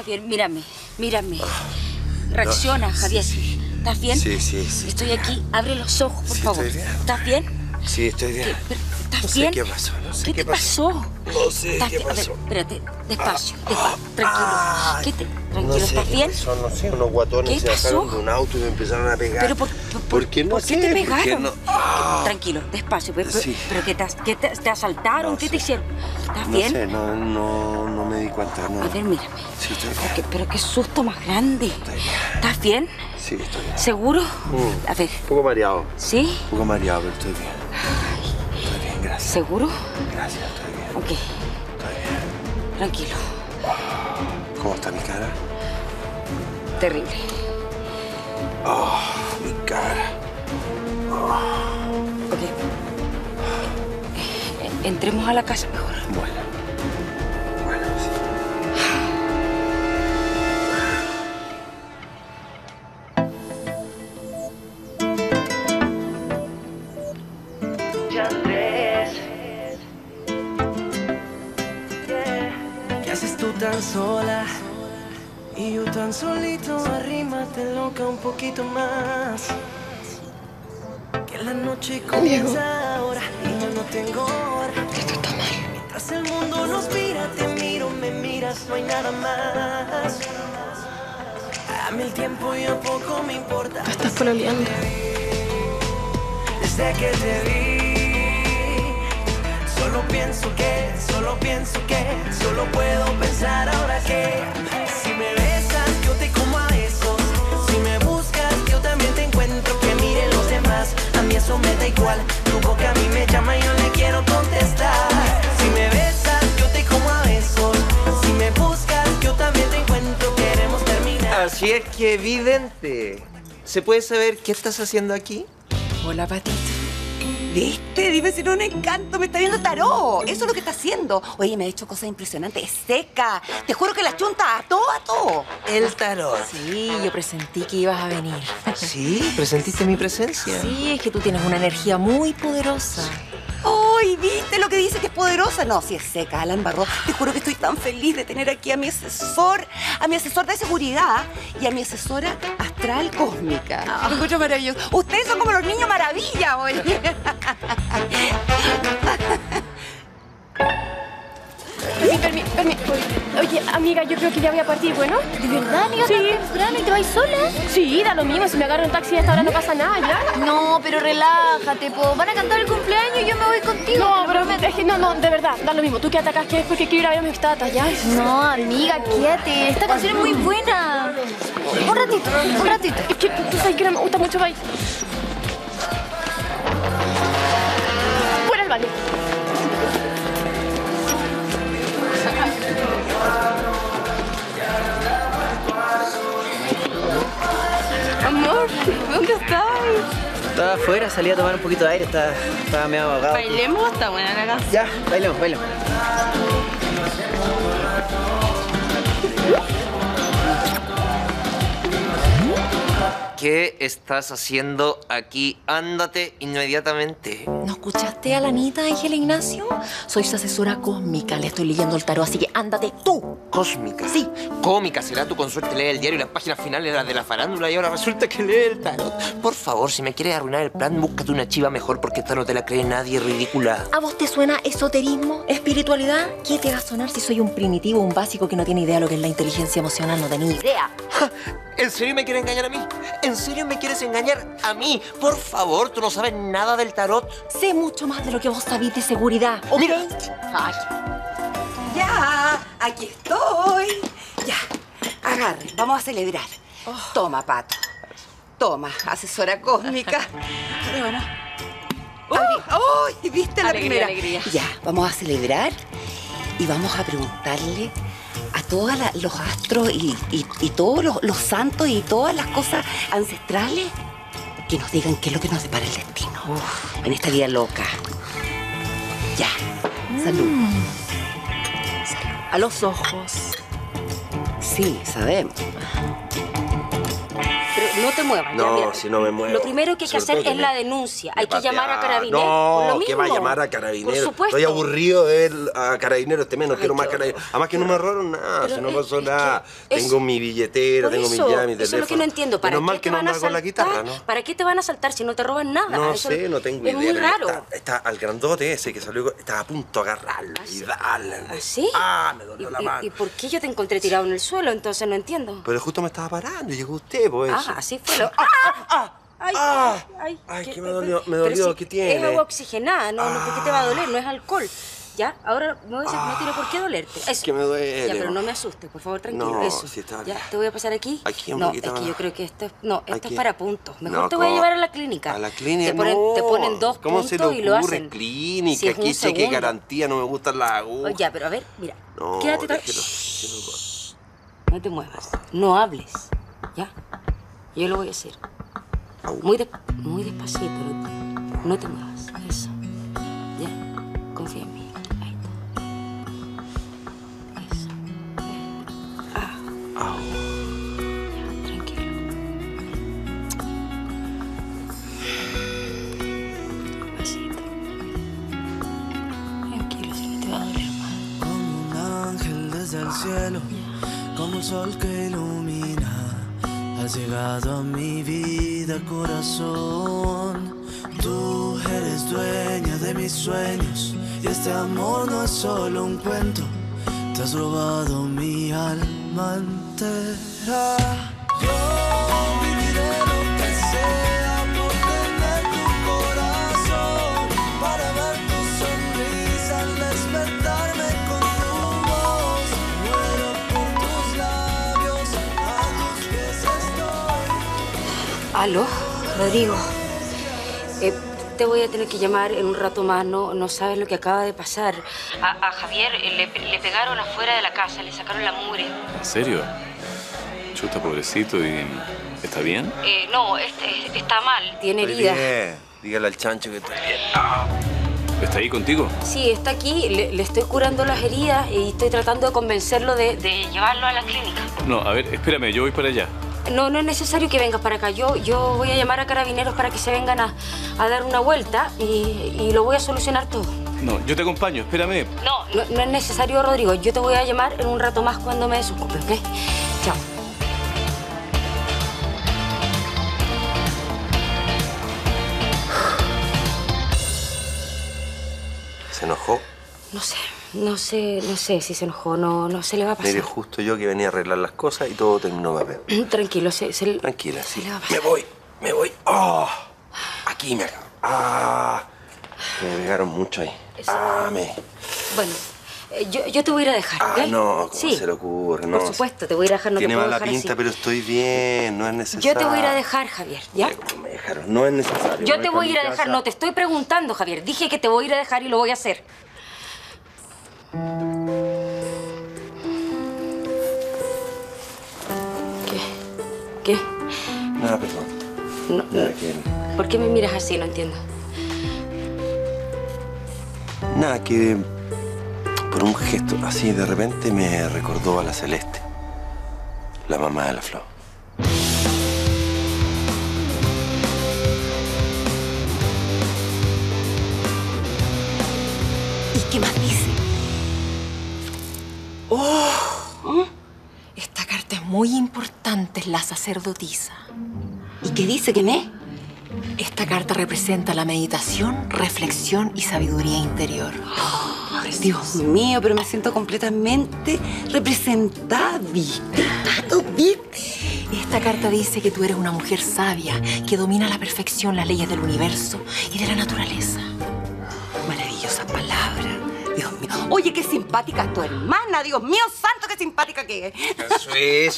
Javier, mírame, mírame. Reacciona, no, Javier. Sí. ¿Estás bien? Sí, sí, sí. Estoy aquí. Abre los ojos, por favor. Estoy bien. ¿Estás bien? Sí, estoy bien. ¿Estás bien? ¿Qué pasó? No sé qué pasó. No sé qué pasó. A ver, espérate, despacio, tranquilo. Tranquilo, ¿estás bien? No sé, unos guatones se bajaron de un auto y me empezaron a pegar. ¿Pero por qué te pegaron? Tranquilo, despacio. ¿Pero que te asaltaron? ¿Qué te hicieron? ¿Estás bien? No sé, no me di cuenta. A ver, mírame. Sí, estoy bien. Pero qué susto más grande. Estoy bien. ¿Estás bien? Sí, estoy bien. ¿Seguro? A ver. Un poco mareado. ¿Sí? Un poco mareado, pero estoy bien. Gracias. ¿Seguro? Gracias, estoy bien. Ok. Estoy bien. Tranquilo. ¿Cómo está mi cara? Terrible. Oh, mi cara. Oh. Ok. Entremos a la casa mejor. Bueno. Bueno, sí. Tan sola y yo tan solito, arrímate loca un poquito más. Que la noche comienza ahora y yo no tengo hora. Esto está mal. Mientras el mundo nos mira, te miro, me miras, no hay nada más. A mí el tiempo ya poco me importa. Tú estás pololeando. Desde que te vi. Solo pienso que, solo puedo pensar ahora que si me besas, yo te como a besos. Si me buscas, yo también te encuentro. Que miren los demás, a mí eso me da igual. Tu boca a mí me llama y yo le quiero contestar. Si me besas, yo te como a besos. Si me buscas, yo también te encuentro. Queremos terminar. Así es que evidente. ¿Se puede saber qué estás haciendo aquí? Hola, Patricio. ¿Viste? Dime si no es un encanto. Me está viendo tarot. Eso es lo que está haciendo. Oye, me ha hecho cosas impresionantes. Es seca. Te juro que la chunta a todo. El tarot. Sí, yo presentí que ibas a venir. ¿Sí? ¿Presentiste mi presencia? Sí, es que tú tienes una energía muy poderosa. ¡Ay! ¿Viste lo que dice que es poderosa? No, si es seca, Alan Barro. Te juro que estoy tan feliz de tener aquí a mi asesor de seguridad y a mi asesora astral cósmica. Me encuentro maravilloso. Ustedes son como los niños maravilla, oye. Oye, amiga, yo creo que ya voy a partir, ¿bueno? ¿De verdad, amiga? Sí. ¿Y te vas sola? Sí, da lo mismo. Si me agarro un taxi hasta ahora no pasa nada, ¿ya? No, pero relájate, po. Van a cantar el cumpleaños y yo me voy contigo. No, pero es que no, de verdad, da lo mismo. Tú quédate acá, que es porque quiero ir a ver a mis tatas, ¿ya? No, amiga, quédate. Esta canción es muy buena. Un ratito. Es que tú sabes que no me gusta mucho bailar. Fuera el baile. Amor, ¿dónde estás? Estaba afuera, salí a tomar un poquito de aire, estaba medio ahogado. ¿Bailemos? Está buena la casa. Ya, bailemos. ¿Qué estás haciendo aquí? Ándate inmediatamente. ¿No escuchaste a la Anita, Ángel Ignacio? Soy su asesora cósmica. Le estoy leyendo el tarot, así que ándate tú. ¿Cósmica? Sí. Cómica será tu consorte. Lee el diario y las páginas finales de la farándula y ahora resulta que lee el tarot. Por favor, si me quieres arruinar el plan, búscate una chiva mejor porque esta no te la cree nadie, ridícula. ¿A vos te suena esoterismo, espiritualidad? ¿Qué te va a sonar si soy un primitivo, un básico que no tiene idea de lo que es la inteligencia emocional? No tenía idea. ¿En serio me quieres engañar a mí? ¿En serio me quieres engañar a mí? Por favor, tú no sabes nada del tarot. Sé mucho más de lo que vos sabés de seguridad. ¿Okay? Mira. Ay. Ya, aquí estoy. Ya, agarre, vamos a celebrar. Toma, Pato. Toma, asesora cósmica. Pero bueno. ¡Ay! ¿Viste la primera? Alegría. Ya, vamos a celebrar y vamos a preguntarle a todos los astros y todos los santos y todas las cosas ancestrales que nos digan qué es lo que nos depara el destino. Uf. En esta vida loca. Ya. Salud. Salud. A los ojos. Sí, sabemos. Pero No te muevas. No, si no me muevo. Lo primero que hay que hacer es la denuncia. Hay que llamar a Carabineros. No, que va a llamar a Carabineros. Por supuesto. Estoy aburrido de ver a Carabineros. Este menos quiero más Carabineros. Además que no me robaron nada. Si no pasó nada. Tengo mi billetera, tengo mi llave, mi teléfono. Eso es lo que no entiendo. Menos mal que no me hago la guitarra, ¿no? ¿Para qué te van a asaltar si no te roban nada? No sé, no tengo idea. Es muy raro. Está al grandote ese que salió. Estaba a punto de agarrarlo y darle. ¿Sí? Ah, me dolió la mano. ¿Y por qué yo te encontré tirado en el suelo? Entonces no entiendo. Pero justo me estaba parando y llegó usted, pues. Ah, así fue lo... ¡Ay, que me dolió! Me dolió, ¿qué tiene? Es agua oxigenada, ¿no? ¿Por qué te va a doler? No es alcohol. Ya, ahora no tiene por qué dolerte. Es que me duele. Ya, pero no me asustes, por favor, tranquilo. No, eso. Si está... Ya, te voy a pasar aquí. Aquí un poquito. No, es que yo creo que esto... No, esto es para puntos. Mejor te voy a llevar a la clínica. A la clínica, te ponen 2 puntos y lo hacen. ¿Cómo se le ocurre clínica? Aquí sé que garantía, no me gustan las agujas. Ya, pero a ver, mira. No, quédate tranquilo. No te muevas, no hables, ¿ya? Yo lo voy a hacer. Muy despacito, no te muevas. Eso, ¿ya? Confía en mí. Ahí está. Eso. Ya, tranquilo. Despacito. Tranquilo, si no te va a doler más. Como un ángel desde el cielo. Como un sol que ilumina, has llegado a mi vida, corazón. Tú eres dueña de mis sueños, y este amor no es solo un cuento. Te has robado mi alma entera. Yo viviré lo que sea por tener tu corazón, para ver tu sonrisa al despertarme con tu voz. Muero por tus labios, a tus pies estoy. Aló, Rodrigo. Te voy a tener que llamar en un rato más, no sabes lo que acaba de pasar. A Javier le pegaron afuera de la casa, le sacaron la mugre. ¿En serio? Chuta, pobrecito, ¿y está bien? No, está mal, tiene heridas. Dígale al chancho que está bien. ¿Está ahí contigo? Sí, está aquí, le estoy curando las heridas y estoy tratando de convencerlo de llevarlo a la clínica. No, a ver, espérame, yo voy para allá. No, no es necesario que vengas para acá. Yo voy a llamar a Carabineros para que se vengan a dar una vuelta y lo voy a solucionar todo. No, yo te acompaño, espérame. No es necesario, Rodrigo. Yo te voy a llamar en un rato más cuando me desocupe, ¿ok? Chao. ¿Se enojó? No sé. No sé si se enojó, no se le va a pasar. Mire, justo yo que venía a arreglar las cosas y todo terminó papel. Tranquilo, tranquila, sí. Le va a pasar. Me voy. ¡Oh! Aquí me agarró. ¡Ah! Me pegaron mucho ahí. Eso. Bueno, yo te voy a ir a dejar. Ah, ¿eh? No, ¿cómo se le ocurre? No, por supuesto, te voy a ir a dejar. No tiene te puedo mala dejar pinta, así. Pero estoy bien, no es necesario. Yo te voy a ir a dejar, Javier, ¿ya? ¿Cómo me dejaron? No es necesario. Yo te voy a ir a dejar, no te estoy preguntando, Javier. Dije que te voy a ir a dejar y lo voy a hacer. ¿Qué? Nada, perdón. Nada que ver. ¿Por qué me miras así? No entiendo. Nada, que por un gesto así de repente me recordó a la Celeste, la mamá de la Flo. ¿Y qué más dice? ¡Oh! Esta carta es muy importante, la sacerdotisa. ¿Y qué dice, que me? Esta carta representa la meditación, reflexión y sabiduría interior. ¡Oh, Dios mío! Pero me siento completamente representada, ¿viste? Esta carta dice que tú eres una mujer sabia que domina a la perfección las leyes del universo y de la naturaleza. Maravillosa palabra. Dios mío. Oye, qué simpática es tu hermana. Dios mío, santo, qué simpática que es.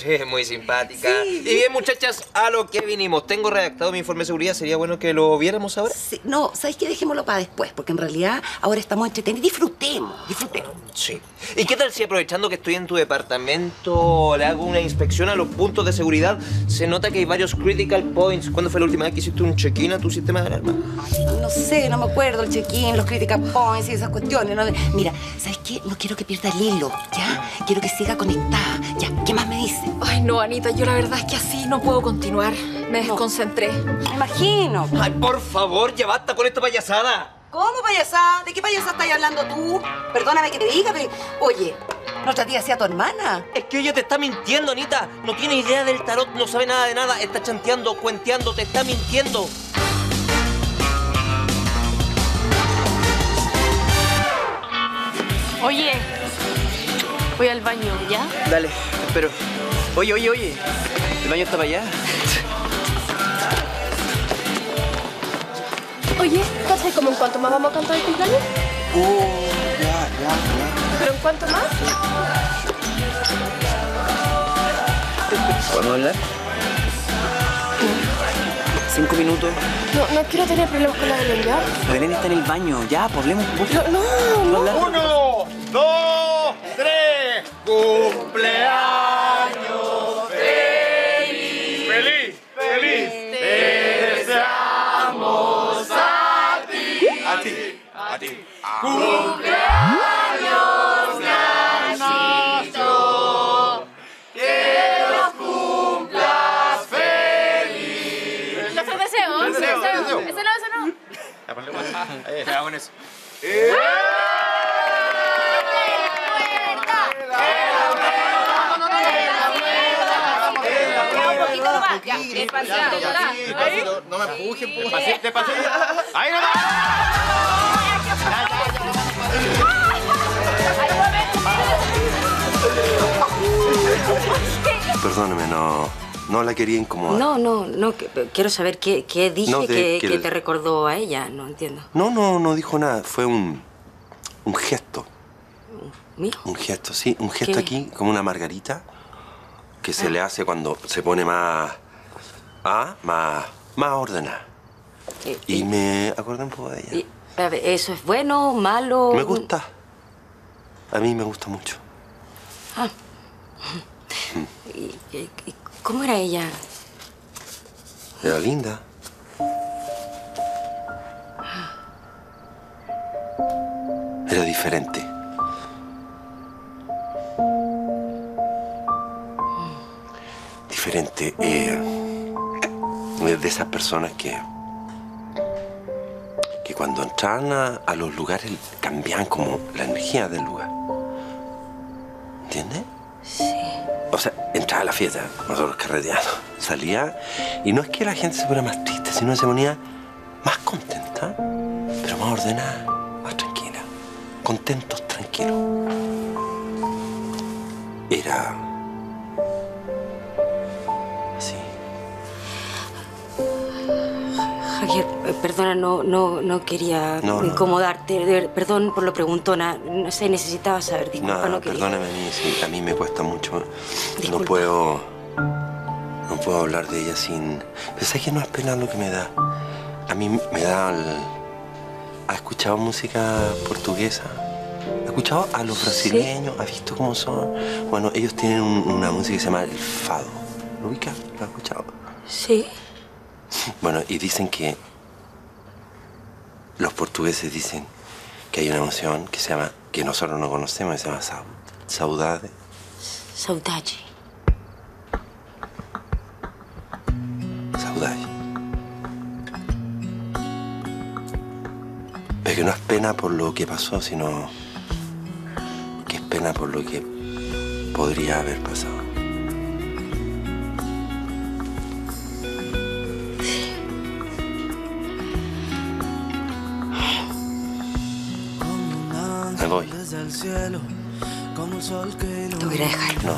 Sí, muy simpática. Sí. Y bien, muchachas, a lo que vinimos. Tengo redactado mi informe de seguridad. ¿Sería bueno que lo viéramos ahora? Sí. No, ¿sabes qué? Dejémoslo para después, porque en realidad ahora estamos entretenidos. Disfrutemos. Sí. ¿Y qué tal si, aprovechando que estoy en tu departamento, le hago una inspección a los puntos de seguridad? Se nota que hay varios critical points. ¿Cuándo fue la última vez que hiciste un check-in a tu sistema de alarma? Ay, no sé, no me acuerdo. El check-in, los critical points y esas cuestiones, ¿no? Mira, ¿sabes qué? No quiero que pierda el hilo, ¿ya? Quiero que siga conectada, ¿ya? ¿Qué más me dice? Ay, no, Anita, yo la verdad es que así no puedo continuar. Me desconcentré. Me imagino. Ay, por favor, ya basta con esta payasada. ¿Cómo payasada? ¿De qué payasada estás hablando tú? Perdóname que te diga, pero... Oye, nuestra tía sea tu hermana. Es que ella te está mintiendo, Anita. No tiene idea del tarot, no sabe nada de nada. Está chanteando, cuenteando, te está mintiendo. Oye, voy al baño, ¿ya? Dale, espero. Oye, oye, oye. El baño está para allá. Oye, entonces, ¿cómo en cuánto más vamos a cantar el cumpleaños? Ya. ¿Pero en cuánto más? ¿Podemos hablar? Sí. 5 minutos. No quiero tener problemas con la Belén, ¿ya? La Belén está en el baño, ya, pues hablemos un poco. No. 1, 2, 3. ¡Cumpleaños feliz! ¡Feliz! ¡Feliz! ¡Te deseamos a ti! ¡A ti! ¡A ti! ¡Cumpleaños, Narciso! ¡Que los cumplas feliz! ¿Los deseos? ¿Los deseos? ¿Ese no? Ya ponemos. Ya hago eso. No me empujes, despacito. ¡Ahí no va! Perdóname, no la quería incomodar. No, quiero saber qué dije que te recordó a ella, no entiendo. No dijo nada, fue un gesto. ¿Mío? Un gesto, sí, un gesto aquí, como una margarita que se le hace cuando se pone más ordenada. Y me acordé un poco de ella. A ver, ¿eso es bueno, malo? Me gusta. A mí me gusta mucho. Ah. ¿Y cómo era ella? Era linda. Era diferente. Diferente. De esas personas que cuando entraban a los lugares cambiaban como la energía del lugar. ¿Entiendes? Sí. O sea, entraba a la fiesta, nosotros carreteando, salía y no es que la gente se fuera más triste, sino que se ponía más contenta, pero más ordenada, más tranquila. Contentos, tranquilos. Era... Javier, perdona, no quería incomodarte. Perdón por lo preguntona. No sé, necesitaba saber. Disculpa, no quería. Perdóname a mí. Sí, a mí me cuesta mucho. Disculpa. No puedo hablar de ella sin... Pensás que no es pena lo que me da. A mí me da... Ha escuchado música portuguesa. Ha escuchado a los brasileños. ¿Sí? Ha visto cómo son. Bueno, ellos tienen una música que se llama el fado. ¿Lo ubicas? ¿Lo has escuchado? Sí. Bueno, y dicen que... Los portugueses dicen que hay una emoción que se llama... Que nosotros no conocemos, que se llama saudade. Saudade. Saudade. Pero que no es pena por lo que pasó, sino... Que es pena por lo que podría haber pasado. ¿Tú quieres dejar? No.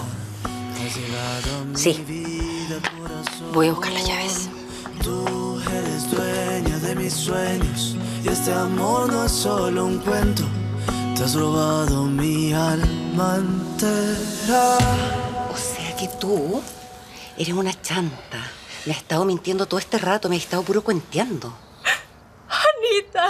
Sí. Voy a buscar las llaves. Tú eres dueña de mis sueños y este amor no es solo un cuento. Te has robado mi alma entera. O sea que tú eres una chanta. Me has estado mintiendo todo este rato, me has estado puro cuenteando. ¡Anita!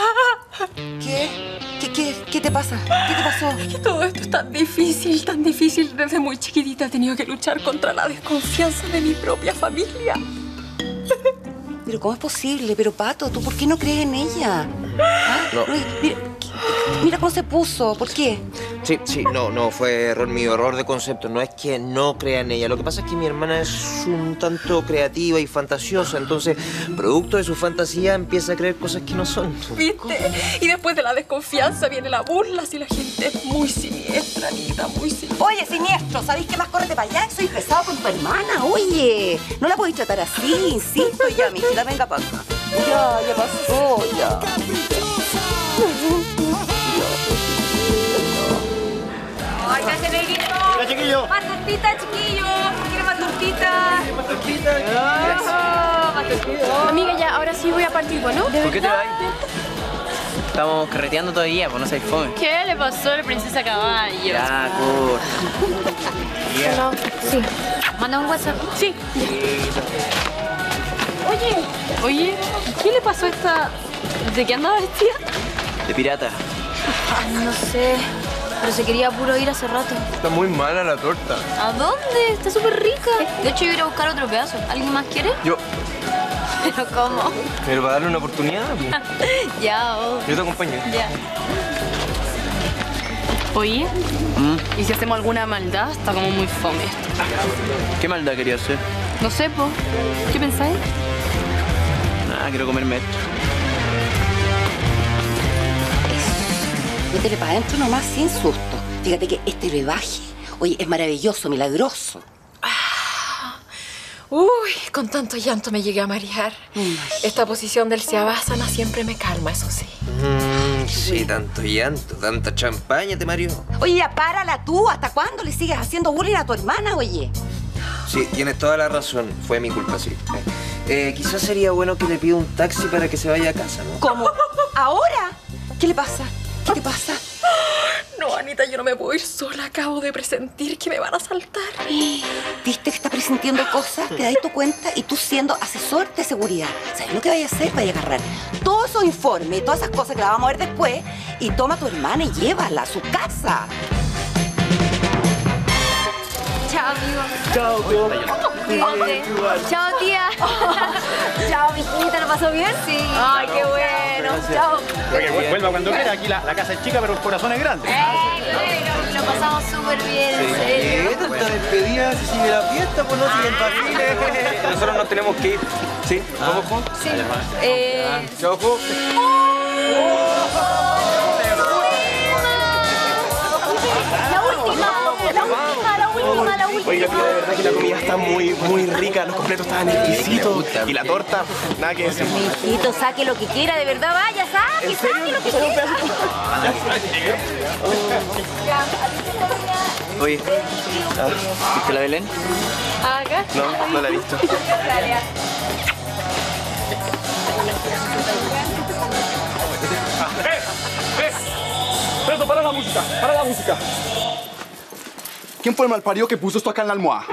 ¿Qué te pasa? ¿Qué te pasó? Es que todo esto es tan difícil. Desde muy chiquitita he tenido que luchar contra la desconfianza de mi propia familia. Pero ¿cómo es posible? Pero Pato, ¿tú por qué no crees en ella? ¿Ah? No. Mira cómo se puso. ¿Por qué? Sí, no, fue error mío, error de concepto. No es que no crea en ella. Lo que pasa es que mi hermana es un tanto creativa y fantasiosa. Entonces, producto de su fantasía, empieza a creer cosas que no son. ¿Viste? Y después de la desconfianza viene la burla. Si la gente es muy siniestra, amiguita, muy siniestra. Oye, siniestro, ¿sabéis qué más? Córrete para allá, soy pesado con tu hermana. Oye, no la podéis tratar así, insisto. Ya, mi hijita, venga para acá. Ya pasó, ya. ¡Ay, ya se ve, Guillo! ¡Hola, chiquillo! ¡Más tortita, chiquillo! ¿Quieres más tortita? ¡Más tortita! ¡Más tortita! Amiga, ya, ahora sí voy a partir, ¿no? ¿Por qué te vas? Estamos carreteando todavía, pues no seas fome. ¿Qué le pasó a la princesa caballo? Ya, corta. Sí. ¿Manda un WhatsApp? Sí. Oye, ¿qué le pasó a esta? ¿De qué andaba vestida? De pirata. No sé. Pero se quería puro ir hace rato. Está muy mala la torta. ¿A dónde? Está súper rica. De hecho, yo iré a buscar otro pedazo. ¿Alguien más quiere? Yo. ¿Pero cómo? Pero para darle una oportunidad. Ya, Yo te acompaño. Ya. Oye, ¿y si hacemos alguna maldad? Está como muy fome esto. ¿Qué maldad quería hacer? No sé, po. ¿Qué pensáis? Nada, quiero comerme esto. Métele para adentro nomás, sin susto. Fíjate que este brebaje, oye, es maravilloso, milagroso. Uy, con tanto llanto me llegué a marear. Esta posición del Siabhasana siempre me calma, eso sí. Sí, tanto llanto, tanta champaña te mareó. Oye, ya párala tú. ¿Hasta cuándo le sigues haciendo bullying a tu hermana, oye? Sí, tienes toda la razón. Fue mi culpa, sí. Quizás sería bueno que le pida un taxi para que se vaya a casa, ¿no? ¿Cómo? ¿Ahora? ¿Qué le pasa? ¿Qué te pasa? No, Anita, yo no me puedo ir sola. Acabo de presentir que me van a asaltar. ¿Viste que está presintiendo cosas? Te das tu cuenta y tú siendo asesor de seguridad. ¿Sabes lo que vaya a hacer? Vaya a agarrar todos esos informes, todas esas cosas que las vamos a ver después y toma a tu hermana y llévala a su casa. Chao, amigo. Chao, tío. Chao, tía. Chao, mijita. ¿Lo pasó bien? Sí. Ay, qué bueno. Chao. Oye, vuelva cuando quiera. Aquí la casa es chica, pero el corazón es grande. Lo pasamos súper bien, en serio. Esta despedida se sigue la fiesta, pues no siguen patines. Nosotros nos tenemos que ir. ¿Sí? ¿Vamos, Juan? Sí. Chao, La última. Oye, la verdad que la comida está muy rica, los completos estaban exquisitos y la torta, nada que decir. Mijito, saque lo que quiera, de verdad, vaya, saque lo que quiera. Oye, ¿viste la Belén? ¿Acá? No la he visto. Presto, para la música. ¿Quién fue el malparido que puso esto acá en la almohada?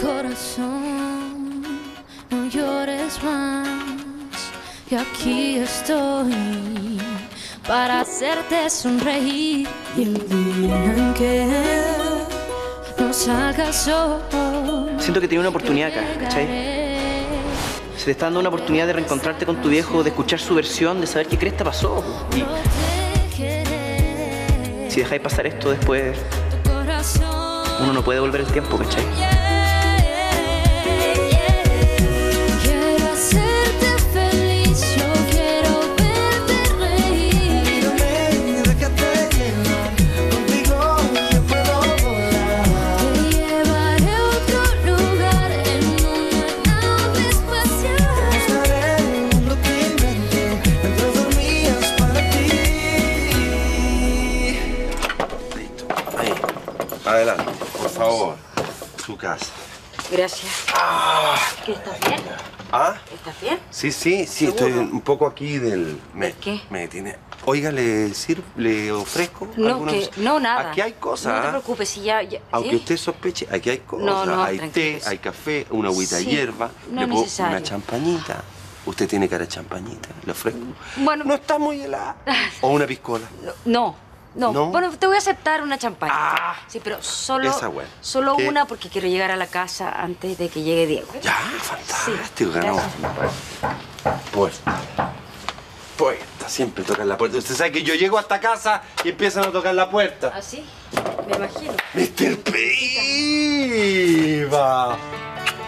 Corazón, no llores más. Y aquí estoy para hacerte sonreír. Y el día en que no salga sol. Siento que tenía una oportunidad acá, ¿cachai? Se te está dando una oportunidad de reencontrarte con tu viejo, de escuchar su versión, de saber qué cresta pasó. Y si dejáis pasar esto después, uno no puede volver el tiempo, ¿cachai? Adelante, por favor, su casa. Gracias. ¿Qué estás bien? ¿Ah? ¿Estás bien? Sí, sí, sí. ¿Seguro? Estoy un poco aquí del... ¿Qué? Me tiene... Oiga, ¿le ofrezco alguna cosa? No, nada. Aquí hay cosas. No te preocupes, si ya... Aunque usted sospeche, aquí hay cosas. No, hay té, hay café, una agüita de hierba. No es necesario. Una champañita. Usted tiene cara de champañita. ¿Le ofrezco? Bueno... ¿No está muy helada? ¿O una piscola? No. Bueno, te voy a aceptar una champaña. Ah, sí, pero solo, esa buena. Solo una porque quiero llegar a la casa antes de que llegue Diego. Ya, fantástico. Sí, ganamos. Puerta, siempre tocan la puerta. Usted sabe que yo llego hasta casa y empiezan a tocar la puerta. ¿Ah, sí? Me imagino. ¡Mr. Pipa!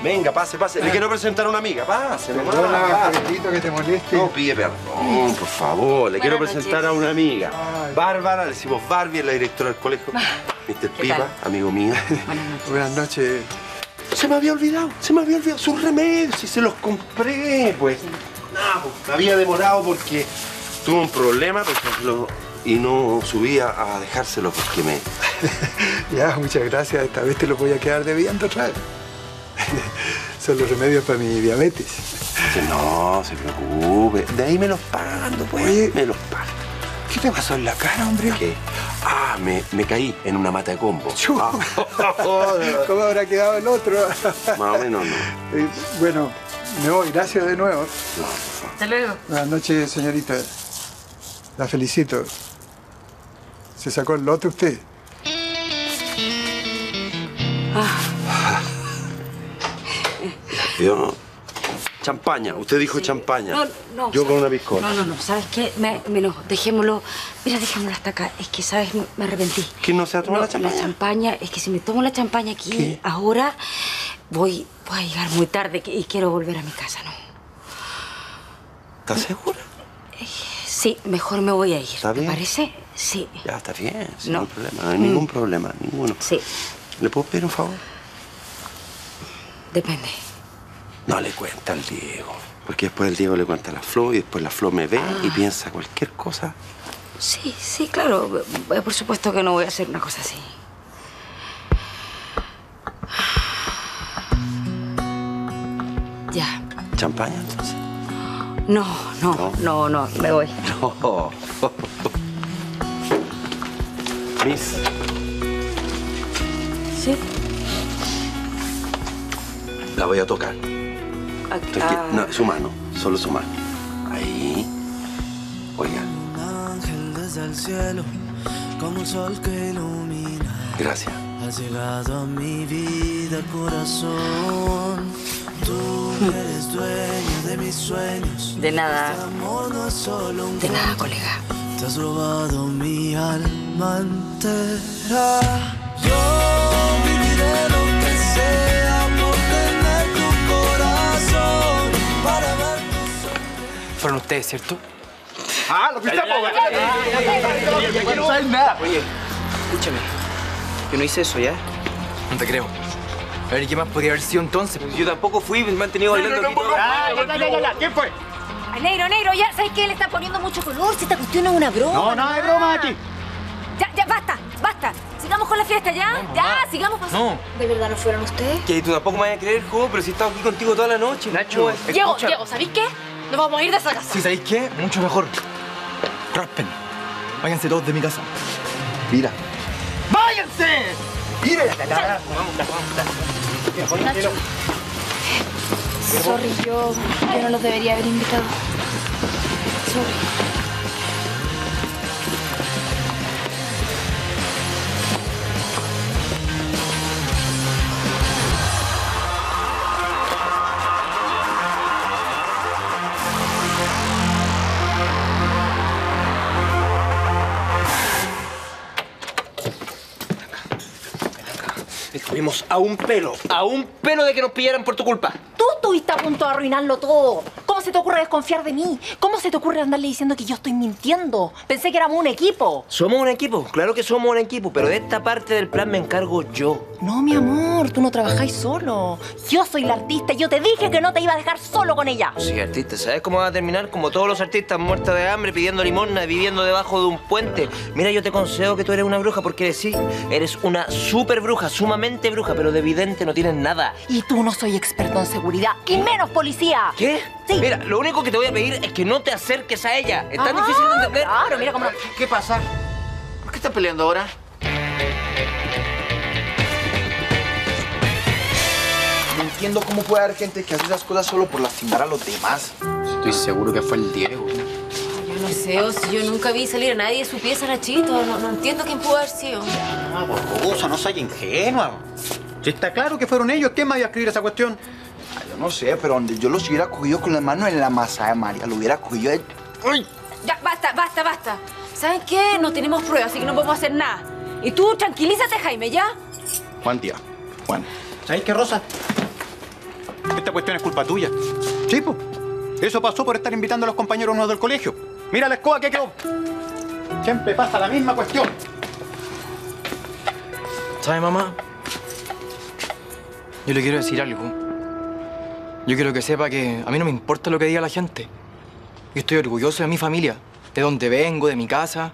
Venga, pase. Le quiero presentar a una amiga. Pase, perdona, Javier, que te moleste. No pide perdón, por favor. Le quiero presentar a una amiga. Bárbara, le decimos Barbie, es la directora del colegio. Mr. Pipa, amigo mío. Buenas noches. Se me había olvidado sus remedios y se los compré, pues. No, pues me había demorado porque tuve un problema, y no subía a dejárselo porque me... Ya, muchas gracias. Esta vez te lo voy a quedar debiendo otra vez. Son los remedios para mi diabetes. No se preocupe. De ahí me los pagando, pues. Oye, me los pagan. ¿Qué te pasó en la cara, hombre? ¿Qué? Ah, me caí en una mata de combo. ¿Cómo habrá quedado el otro? Más o menos, no. Bueno, me voy. Gracias de nuevo. Hasta luego. Buenas noches, señorita. La felicito. Se sacó el lote usted. Yo no. Champaña, usted dijo sí. Champaña. No. Yo con una piscola. No, ¿sabes qué? No, dejémoslo. Mira, dejémoslo hasta acá. Es que, ¿sabes? Me arrepentí. ¿Que no se ha tomado la champaña? La champaña, es que si me tomo la champaña aquí, ¿qué? Ahora, voy a llegar muy tarde y quiero volver a mi casa, ¿no? ¿Estás segura? Sí, mejor me voy a ir. ¿Está bien? ¿Te parece? Sí. Ya, está bien, sin problema. No hay ningún problema, ninguno. Sí. ¿Le puedo pedir un favor? Depende. No le cuenta al Diego, porque después el Diego le cuenta a la Flo y después la Flo me ve y piensa cualquier cosa. Sí, claro. Por supuesto que no voy a hacer una cosa así. Ya. ¿Champaña, entonces? No, me voy. No. Miss. ¿Sí? La voy a tocar. No, su mano, solo su mano. Ahí. Oiga. Gracias. Has llegado a mi vida, corazón. Tú eres dueño de mis sueños. De nada. De nada, colega. Te has robado mi alma entera. Yo viviré lo que sea. Fueron ustedes, ¿cierto? ¡Ah, lo pintamos! No sabes nada. Oye, escúchame. Yo no hice eso, ¿ya? No te creo. A ver, ¿qué más podría haber sido entonces? Pues yo tampoco fui, me han tenido bailando aquí. ¡Ah, ya! ¿Quién fue? Negro, ya. ¿Sabes qué? Le está poniendo mucho color. Si esta cuestión es una broma. No, nada de broma aquí. Ya, basta. Sigamos con la fiesta, ¿ya? No, ya, sigamos con... No. ¿De verdad no fueron ustedes? Que tú tampoco me vas a creer, jo, pero si he estado aquí contigo toda la noche. Nacho, Diego, ¿sabís qué? Nos vamos a ir de esa casa. Sí, ¿sabéis qué? Mucho mejor. Raspen. Váyanse todos de mi casa. Mira. ¡Váyanse! Mira. Vamos. Nacho. Sorry, yo no los debería haber invitado. Sorry. Estuvimos a un pelo de que nos pillaran por tu culpa. Tú estuviste a punto de arruinarlo todo. ¿Cómo se te te ocurre desconfiar de mí? ¿Cómo se te ocurre andarle diciendo que yo estoy mintiendo? Pensé que éramos un equipo. Somos un equipo, claro que somos un equipo, pero de esta parte del plan me encargo yo. No, mi amor, tú no trabajáis solo. Yo soy la artista y yo te dije que no te iba a dejar solo con ella. Sí, artista, ¿sabes cómo va a terminar? Como todos los artistas, muertos de hambre, pidiendo limosna, viviendo debajo de un puente. Mira, yo te concedo que tú eres una bruja porque sí, eres una súper bruja, sumamente bruja, pero de vidente no tienes nada. Y tú no soy experto en seguridad, y menos policía. ¿Qué? Sí. Mira, lo único que te voy a pedir es que no te acerques a ella. Es tan difícil de entender. Claro, mira cómo... ¿Qué pasa? ¿Por qué están peleando ahora? No entiendo cómo puede haber gente que hace esas cosas solo por lastimar a los demás. Estoy seguro que fue el Diego. Yo no sé, o si yo nunca vi salir a nadie de su pie, Sarachito. No entiendo quién pudo haber sido. Ah, Rosa, no seas ingenua. Si está claro que fueron ellos, ¿quién me iba a escribir esa cuestión? Yo no sé, pero donde yo los hubiera cogido con las manos en la masa de María, lo hubiera cogido de... ¡Ay! Ya, basta. ¿Saben qué? No tenemos pruebas, así que no podemos hacer nada. Y tú, tranquilízate, Jaime, ¿ya? Juan, tía. Juan. ¿Sabes qué, Rosa? Esta cuestión es culpa tuya. Sí, po. Eso pasó por estar invitando a los compañeros nuevos del colegio. Mira la escoba que quedó. Siempre pasa la misma cuestión. ¿Sabes, mamá? Yo le quiero decir algo. Yo quiero que sepa que a mí no me importa lo que diga la gente. Yo estoy orgulloso de mi familia, de donde vengo, de mi casa.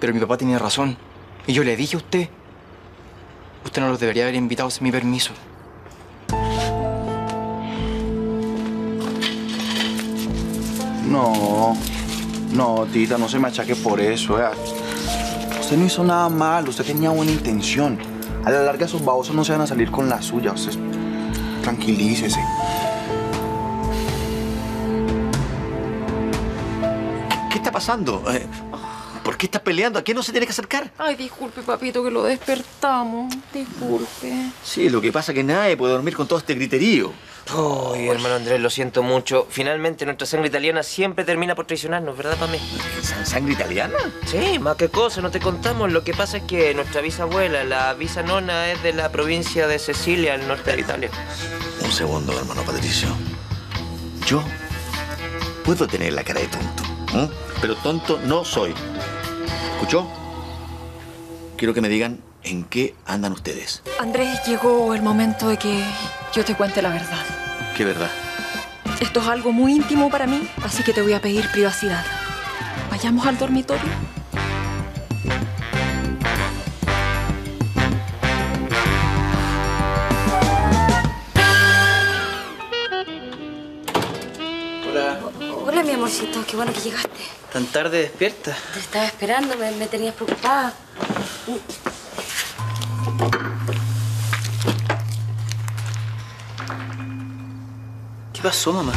Pero mi papá tenía razón. Y yo le dije a usted, usted no los debería haber invitado sin mi permiso. No, tita, no se me achaque por eso, ¿eh? Usted no hizo nada malo, usted tenía buena intención. A la larga esos babosos no se van a salir con la suya. Usted tranquilícese. ¿Qué está pasando? ¿Por qué estás peleando? ¿A quién no se tiene que acercar? Ay, disculpe, papito, que lo despertamos. Disculpe. Sí, lo que pasa es que nadie puede dormir con todo este griterío. Uy, hermano Andrés, lo siento mucho. Finalmente, nuestra sangre italiana siempre termina por traicionarnos, ¿verdad, Pamela? ¿Sangre italiana? Sí, más que cosa, no te contamos. Lo que pasa es que nuestra bisabuela, la bisanona, es de la provincia de Sicilia, al norte de Italia. Un segundo, hermano Patricio. Yo puedo tener la cara de tonto, ¿eh? Pero tonto no soy. ¿Escuchó? Quiero que me digan en qué andan ustedes. Andrés, llegó el momento de que yo te cuente la verdad. ¿Qué verdad? Esto es algo muy íntimo para mí, así que te voy a pedir privacidad. Vayamos al dormitorio. Hola. Hola, mi amorcito. Qué bueno que llegaste. Tan tarde despierta. Te estaba esperando. Me tenías preocupada. ¿Qué pasó, mamá?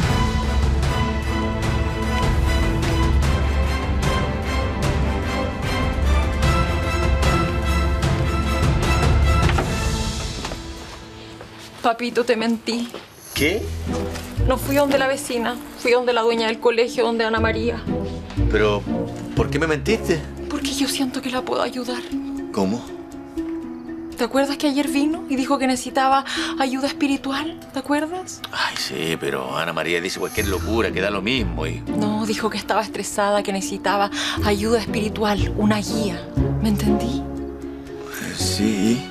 Papito, te mentí. ¿Qué? No fui donde la vecina, fui donde la dueña del colegio, donde Ana María. Pero, ¿por qué me mentiste? Porque yo siento que la puedo ayudar. ¿Cómo? ¿Te acuerdas que ayer vino y dijo que necesitaba ayuda espiritual? ¿Te acuerdas? Ay, sí, pero Ana María dice cualquier locura, que da lo mismo y... No, dijo que estaba estresada, que necesitaba ayuda espiritual, una guía. ¿Me entendí? Sí.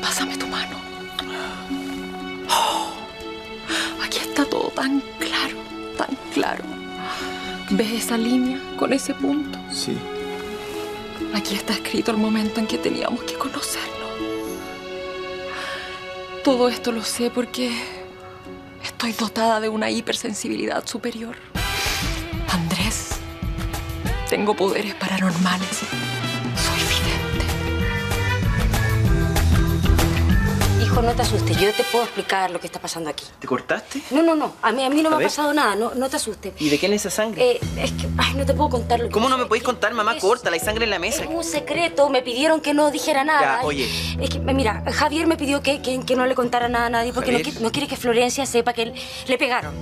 Pásame tu mano. Oh, aquí está todo tan claro, tan claro. ¿Ves esa línea con ese punto? Sí. Aquí está escrito el momento en que teníamos que conocernos. Todo esto lo sé porque estoy dotada de una hipersensibilidad superior. Andrés, tengo poderes paranormales. Soy vidente. Hijo, no te asustes. Yo te puedo explicar lo que está pasando aquí. ¿Te cortaste? No. A mí no me ha pasado nada. No te asustes. ¿Y de quién es esa sangre? Es que... Ay, no te puedo contar lo que... ¿Cómo no me podéis contar, mamá? Córtala, hay sangre en la mesa. Es un secreto. Me pidieron que no dijera nada. Ya, oye. Es que, mira, Javier me pidió que no le contara nada a nadie porque no quiere que Florencia sepa que le pegaron.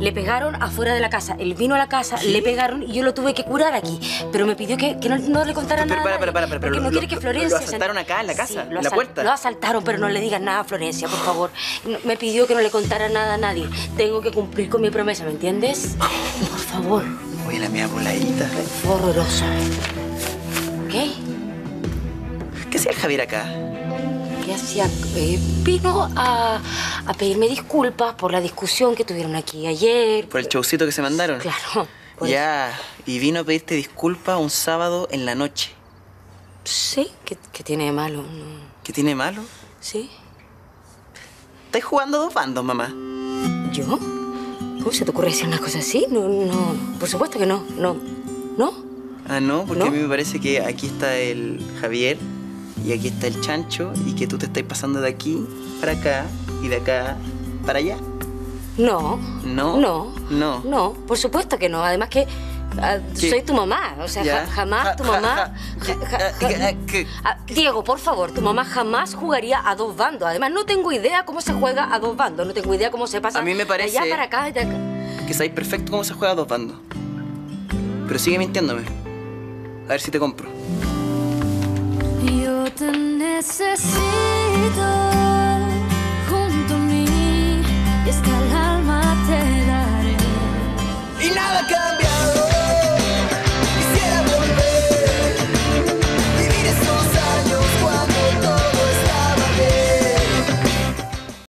Le pegaron afuera de la casa. Él vino a la casa, ¿sí? Le pegaron y yo lo tuve que curar aquí. Pero me pidió que no le contara nada. Pero, para. Porque no quiere que Florencia... ¿Lo asaltaron acá, en la casa? Sí, en la puerta. Lo asaltaron, pero no le digan nada. a Florencia, por favor. Me pidió que no le contara nada a nadie. Tengo que cumplir con mi promesa, ¿me entiendes? Por favor. Voy a la mía voladita. Fue horroroso. ¿Ok? ¿Qué hacía Javier acá? ¿Qué hacía? Vino a pedirme disculpas por la discusión que tuvieron aquí ayer. ¿Por el showcito que se mandaron? Claro. Ya, y vino a pedirte disculpas un sábado en la noche. Sí, ¿qué tiene de malo? ¿Qué tiene de malo? Sí. Estás jugando dos bandos, mamá. ¿Yo? ¿Cómo se te ocurre decir una cosa así? No, por supuesto que no, ¿no? Ah, no, porque ¿no? A mí me parece que aquí está el Javier y aquí está el Chancho y que tú te estás pasando de aquí para acá y de acá para allá. No. ¿No? No, por supuesto que no. Además que... soy tu mamá, o sea, jamás tu mamá... Diego, por favor, tu mamá jamás jugaría a dos bandos. Además, no tengo idea cómo se juega a dos bandos. No tengo idea cómo se pasa de allá para acá y de acá. Que sabéis perfecto cómo se juega a dos bandos. Pero sigue mintiéndome. A ver si te compro. Yo te necesito.